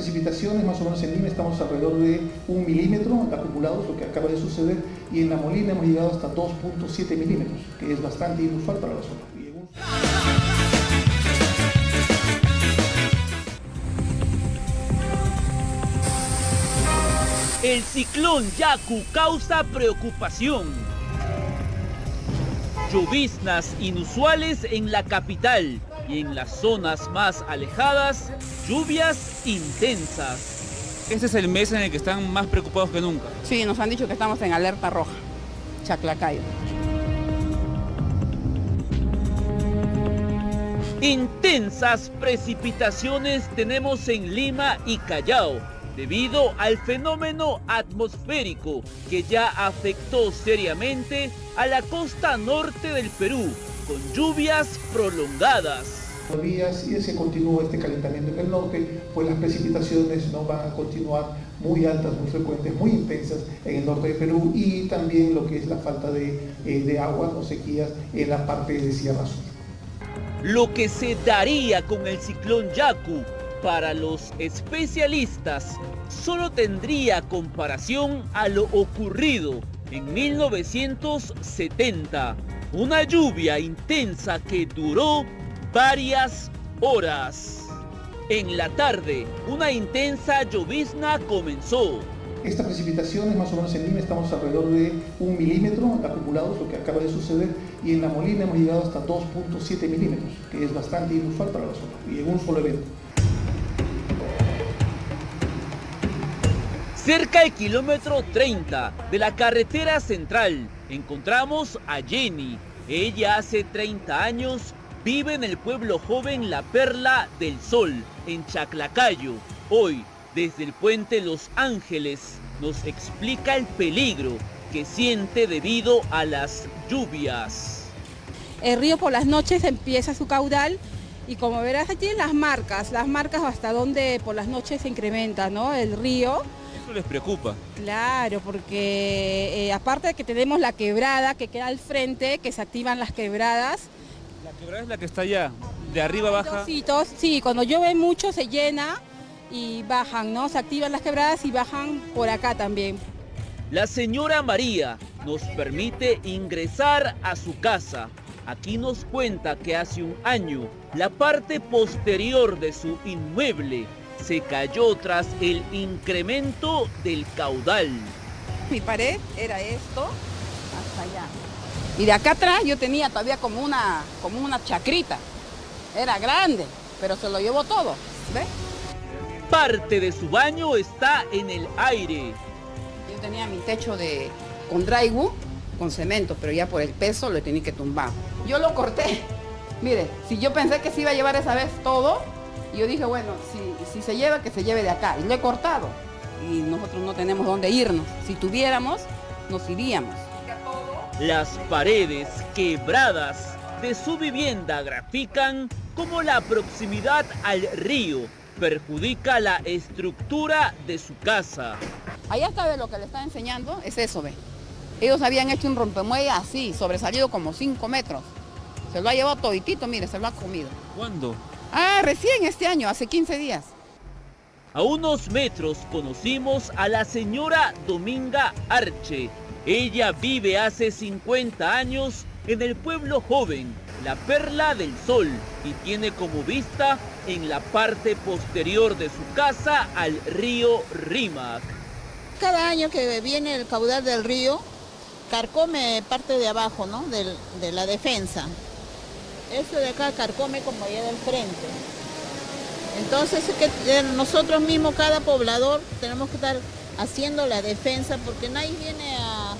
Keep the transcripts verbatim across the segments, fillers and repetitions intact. precipitaciones, más o menos en Lima estamos alrededor de un milímetro acumulados, lo que acaba de suceder, y en La Molina hemos llegado hasta dos punto siete milímetros, que es bastante inusual para la zona. El ciclón Yaku causa preocupación. Lloviznas inusuales en la capital y en las zonas más alejadas, lluvias intensas. Este es el mes en el que están más preocupados que nunca. Sí, nos han dicho que estamos en alerta roja, Chaclacayo. Intensas precipitaciones tenemos en Lima y Callao, debido al fenómeno atmosférico que ya afectó seriamente a la costa norte del Perú, con lluvias prolongadas. Todavía si se continúa este calentamiento en el norte, pues las precipitaciones no van a continuar muy altas, muy frecuentes, muy intensas en el norte de Perú, y también lo que es la falta de, eh, de agua o sequías en la parte de Sierra Sur. Lo que se daría con el ciclón Yaku, para los especialistas, solo tendría comparación a lo ocurrido en mil novecientos setenta, una lluvia intensa que duró varias horas. En la tarde, una intensa llovizna comenzó. Estas precipitaciones, más o menos en Lima, estamos alrededor de un milímetro acumulados, lo que acaba de suceder, y en La Molina hemos llegado hasta dos punto siete milímetros, que es bastante inusual para la zona, y en un solo evento. Cerca del kilómetro treinta de la carretera central encontramos a Jenny. Ella hace treinta años vive en el pueblo joven La Perla del Sol, en Chaclacayo. Hoy, desde el puente Los Ángeles, nos explica el peligro que siente debido a las lluvias. El río por las noches empieza su caudal. Y como verás, aquí tienen las marcas, las marcas hasta donde por las noches se incrementa, ¿no?, el río. ¿Eso les preocupa? Claro, porque eh, aparte de que tenemos la quebrada que queda al frente, que se activan las quebradas. La quebrada es la que está allá, de arriba baja. Sí, cuando llueve mucho se llena y bajan, ¿no? Se activan las quebradas y bajan por acá también. La señora María nos permite ingresar a su casa. Aquí nos cuenta que hace un año la parte posterior de su inmueble se cayó tras el incremento del caudal. Mi pared era esto hasta allá. Y de acá atrás yo tenía todavía como una, como una chacrita. Era grande, pero se lo llevó todo, ¿ves? Parte de su baño está en el aire. Yo tenía mi techo de con drywall, con cemento, pero ya por el peso lo tenía que tumbar. Yo lo corté. Mire, si yo pensé que se iba a llevar esa vez todo, yo dije, bueno, si, si se lleva, que se lleve de acá. Y lo he cortado. Y nosotros no tenemos dónde irnos. Si tuviéramos, nos iríamos. Las paredes quebradas de su vivienda grafican cómo la proximidad al río perjudica la estructura de su casa. Allá está, ve, lo que le está enseñando es eso, ve. Ellos habían hecho un rompemuelle así, sobresalido como cinco metros. Se lo ha llevado toditito, mire, se lo ha comido. ¿Cuándo? Ah, recién este año, hace quince días. A unos metros conocimos a la señora Dominga Arche. Ella vive hace cincuenta años en el pueblo joven, La Perla del Sol, y tiene como vista en la parte posterior de su casa al río Rímac. Cada año que viene el caudal del río, carcome parte de abajo, ¿no?, de, de la defensa. Esto de acá carcome como allá del frente. Entonces es que nosotros mismos, cada poblador, tenemos que estar haciendo la defensa porque nadie viene a,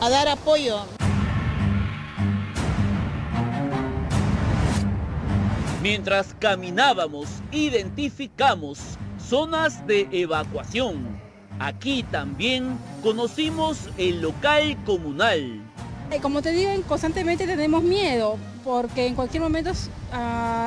a dar apoyo. Mientras caminábamos, identificamos zonas de evacuación. Aquí también conocimos el local comunal. Como te digo, constantemente tenemos miedo porque en cualquier momento uh,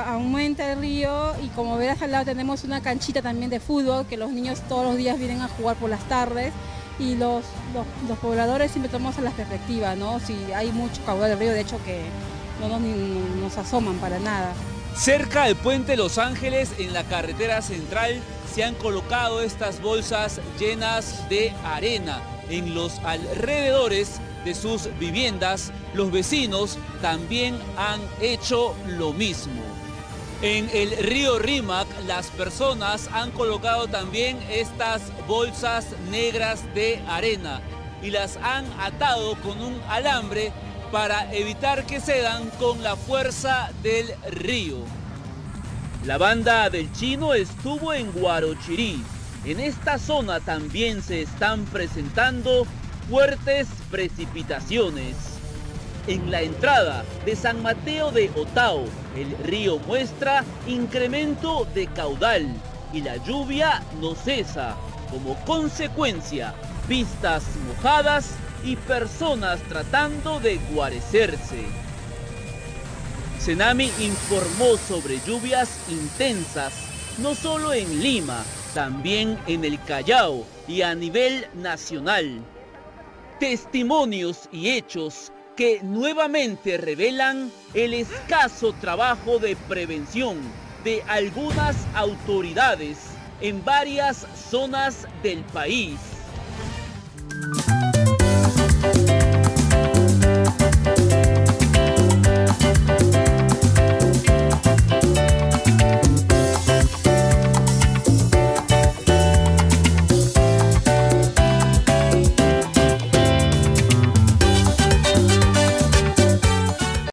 aumenta el río, y como verás al lado tenemos una canchita también de fútbol que los niños todos los días vienen a jugar por las tardes, y los, los, los pobladores siempre tomamos a la perspectiva, ¿no? Si hay mucho caudal del río, de hecho que no nos, ni, nos asoman para nada. Cerca del puente Los Ángeles, en la carretera central, se han colocado estas bolsas llenas de arena. En los alrededores de sus viviendas, los vecinos también han hecho lo mismo. En el río Rímac, las personas han colocado también estas bolsas negras de arena y las han atado con un alambre para evitar que cedan con la fuerza del río. La banda del Chino estuvo en Guarochirí. En esta zona también se están presentando fuertes precipitaciones. En la entrada de San Mateo de Otao, el río muestra incremento de caudal y la lluvia no cesa. Como consecuencia, vistas mojadas y personas tratando de guarecerse. Senamhi informó sobre lluvias intensas, no solo en Lima, también en el Callao y a nivel nacional. Testimonios y hechos que nuevamente revelan el escaso trabajo de prevención de algunas autoridades en varias zonas del país.